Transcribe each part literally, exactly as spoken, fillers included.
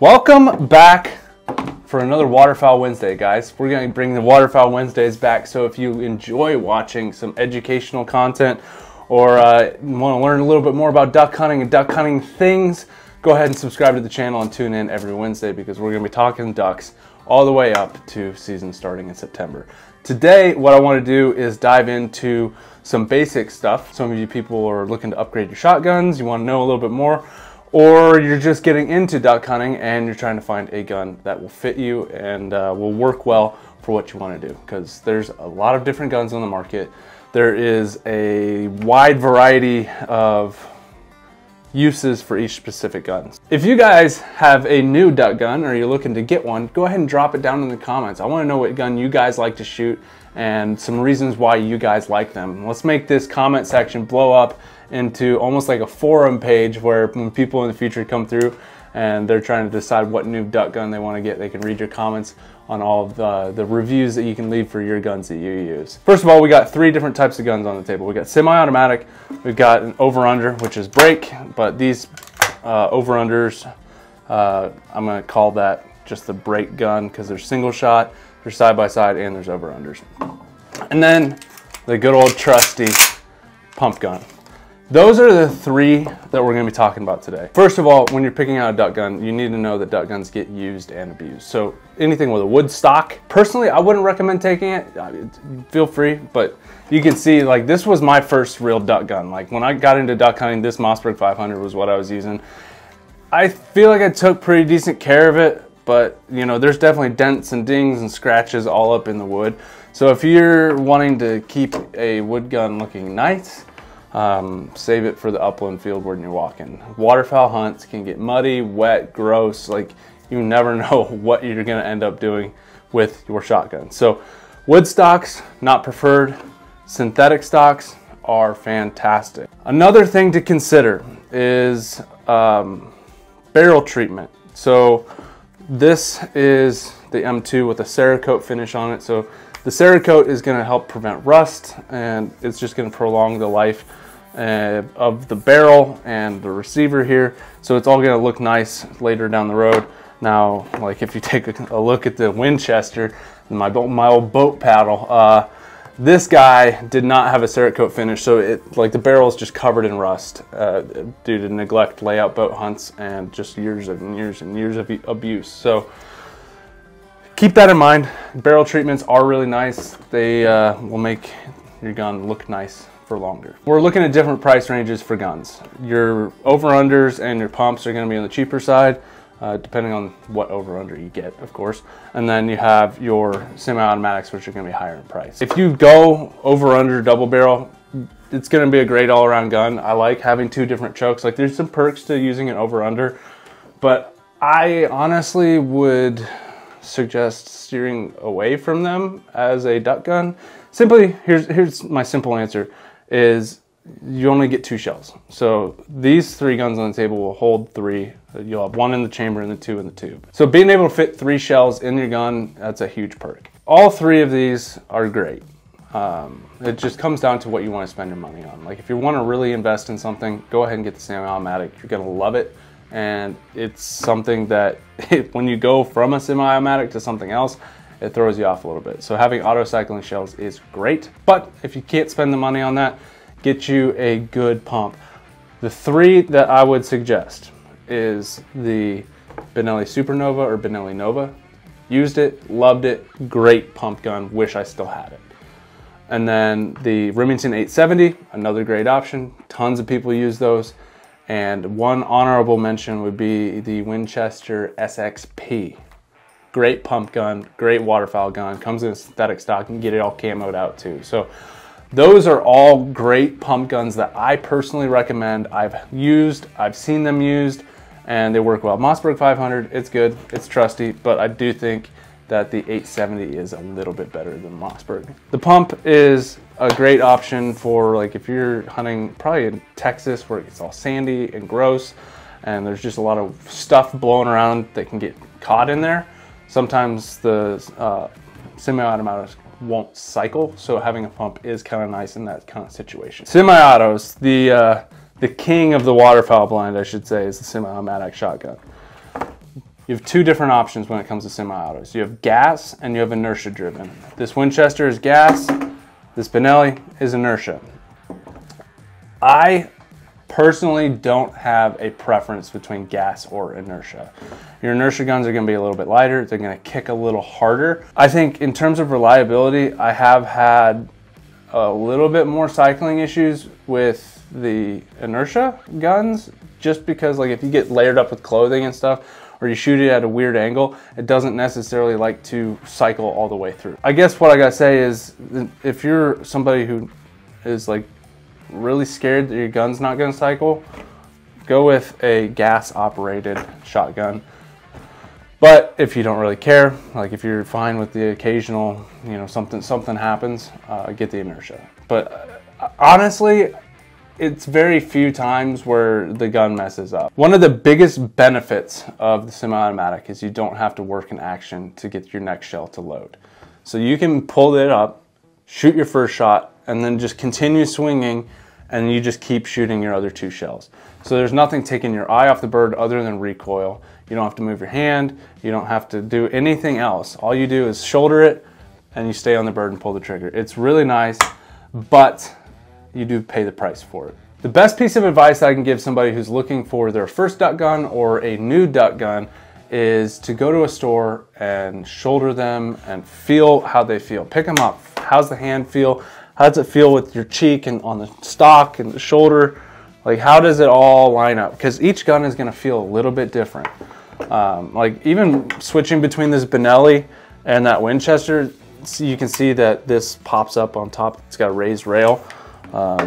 Welcome back for another Waterfowl Wednesday, guys. We're going to bring the Waterfowl Wednesdays back, so if you enjoy watching some educational content or uh, want to learn a little bit more about duck hunting and duck hunting things, go ahead and subscribe to the channel and tune in every Wednesday, because we're going to be talking ducks all the way up to season starting in September. Today, what I want to do is dive into some basic stuff. Some of you people are looking to upgrade your shotguns, you want to know a little bit more, or you're just getting into duck hunting and you're trying to find a gun that will fit you and uh, will work well for what you want to do, because there's a lot of different guns on the market. There is a wide variety of uses for each specific gun. If you guys have a new duck gun or you're looking to get one, go ahead and drop it down in the comments. I want to know what gun you guys like to shoot and some reasons why you guys like them. Let's make this comment section blow up into almost like a forum page where when people in the future come through and they're trying to decide what new duck gun they want to get, they can read your comments on all of the, the reviews that you can leave for your guns that you use. First of all, we got three different types of guns on the table. We got semi-automatic, we've got an over-under, which is break, but these uh, over-unders, uh, I'm gonna call that just the break gun, because they're single shot, they're side-by-side, and there's over-unders. And then the good old trusty pump gun. Those are the three that we're gonna be talking about today. First of all, when you're picking out a duck gun, you need to know that duck guns get used and abused. So anything with a wood stock, personally, I wouldn't recommend taking it. Feel free, but you can see, like, this was my first real duck gun. Like, when I got into duck hunting, this Mossberg five hundred was what I was using. I feel like I took pretty decent care of it, but you know, there's definitely dents and dings and scratches all up in the wood. So if you're wanting to keep a wood gun looking nice, Um, save it for the upland field when you're walking. Waterfowl hunts can get muddy, wet, gross, like you never know what you're gonna end up doing with your shotgun. So wood stocks, not preferred. Synthetic stocks are fantastic. Another thing to consider is um, barrel treatment. So this is the M two with a Cerakote finish on it. So the Cerakote is gonna help prevent rust, and it's just gonna prolong the life Uh, of the barrel and the receiver here, so it's all going to look nice later down the road. Now, like, if you take a, a look at the Winchester, my my old boat paddle, uh, this guy did not have a Cerakote finish, so it, like, the barrel is just covered in rust uh, due to neglect, layout boat hunts, and just years and years and years of abuse. So keep that in mind. Barrel treatments are really nice. They uh, will make your gun look nice for longer. We're looking at different price ranges for guns. Your over-unders and your pumps are going to be on the cheaper side, uh, depending on what over-under you get, of course. And then you have your semi-automatics, which are going to be higher in price. If you go over-under double barrel, it's going to be a great all-around gun. I like having two different chokes. Like, there's some perks to using an over-under, but I honestly would suggest steering away from them as a duck gun. Simply, here's here's my simple answer. Is you only get two shells. So these three guns on the table will hold three. You'll have one in the chamber and the two in the tube. So being able to fit three shells in your gun, that's a huge perk. All three of these are great. Um, it just comes down to what you want to spend your money on. Like, if you want to really invest in something, go ahead and get the semi-automatic. You're gonna love it. And it's something that when you go from a semi-automatic to something else, it throws you off a little bit. So having auto cycling shells is great, but if you can't spend the money on that, get you a good pump. The three that I would suggest is the Benelli Supernova or Benelli Nova. Used it, loved it, great pump gun, wish I still had it. And then the Remington eight seventy, another great option. Tons of people use those. And one honorable mention would be the Winchester S X P. Great pump gun, great waterfowl gun, comes in a synthetic stock, and get it all camoed out too. So those are all great pump guns that I personally recommend. I've used, I've seen them used, and they work well. Mossberg five hundred, it's good, it's trusty, but I do think that the eight seventy is a little bit better than Mossberg. The pump is a great option for, like, if you're hunting probably in Texas where it's all sandy and gross, and there's just a lot of stuff blowing around that can get caught in there. Sometimes the uh, semi-automatics won't cycle, so having a pump is kind of nice in that kind of situation. Semi-autos, the, uh, the king of the waterfowl blind, I should say, is the semi-automatic shotgun. You have two different options when it comes to semi-autos. You have gas and you have inertia driven. This Winchester is gas, this Benelli is inertia. I personally don't have a preference between gas or inertia. Your inertia guns are gonna be a little bit lighter, they're gonna kick a little harder. I think in terms of reliability, I have had a little bit more cycling issues with the inertia guns, just because like if you get layered up with clothing and stuff, or you shoot it at a weird angle, it doesn't necessarily like to cycle all the way through. I guess what I gotta say is, if you're somebody who is like really scared that your gun's not gonna cycle, go with a gas operated shotgun. But if you don't really care, like if you're fine with the occasional, you know, something something happens, uh, get the inertia. But uh, honestly, it's very few times where the gun messes up. One of the biggest benefits of the semi-automatic is you don't have to work in action to get your next shell to load. So you can pull it up, shoot your first shot, and then just continue swinging, and you just keep shooting your other two shells. So there's nothing taking your eye off the bird other than recoil. You don't have to move your hand, you don't have to do anything else. All you do is shoulder it, and you stay on the bird and pull the trigger. It's really nice, but you do pay the price for it. The best piece of advice I can give somebody who's looking for their first duck gun or a new duck gun is to go to a store and shoulder them and feel how they feel. Pick them up. How's the hand feel? How does it feel with your cheek and on the stock and the shoulder? Like, how does it all line up? Because each gun is gonna feel a little bit different. Um, like even switching between this Benelli and that Winchester, so you can see that this pops up on top. It's got a raised rail. Um,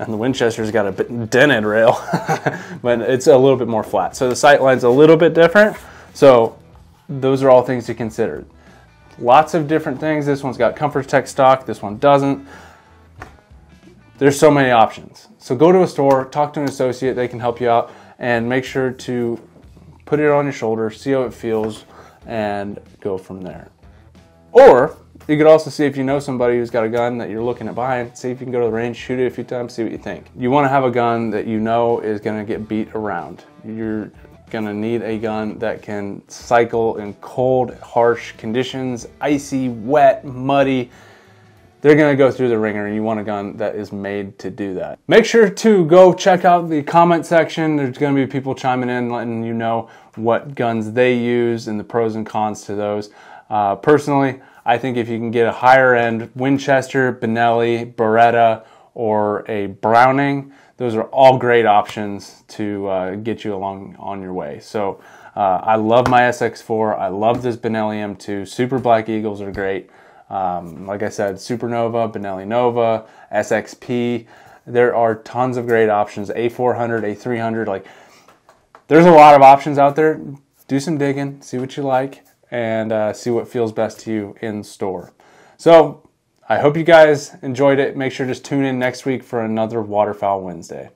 and the Winchester's got a bit dented rail, but it's a little bit more flat. So the sight line's a little bit different. So those are all things to consider. Lots of different things. This one's got Comfortech stock, this one doesn't. There's so many options. So go to a store, talk to an associate, they can help you out, and make sure to put it on your shoulder, see how it feels, and go from there. Or you could also see if you know somebody who's got a gun that you're looking at buying, see if you can go to the range, shoot it a few times, see what you think. You wanna have a gun that you know is gonna get beat around. You're gonna need a gun that can cycle in cold, harsh conditions, icy, wet, muddy. They're gonna go through the ringer, and you want a gun that is made to do that. Make sure to go check out the comment section. There's gonna be people chiming in, letting you know what guns they use and the pros and cons to those. Uh, personally, I think if you can get a higher end Winchester, Benelli, Beretta, or a Browning, those are all great options to uh, get you along on your way. So uh, I love my S X four, I love this Benelli M two, Super Black Eagles are great. Um, like I said, Supernova, Benelli Nova, S X P, there are tons of great options, A four hundred, A three hundred, like there's a lot of options out there. Do some digging, see what you like, and uh, see what feels best to you in store. So I hope you guys enjoyed it. Make sure to just tune in next week for another Waterfowl Wednesday.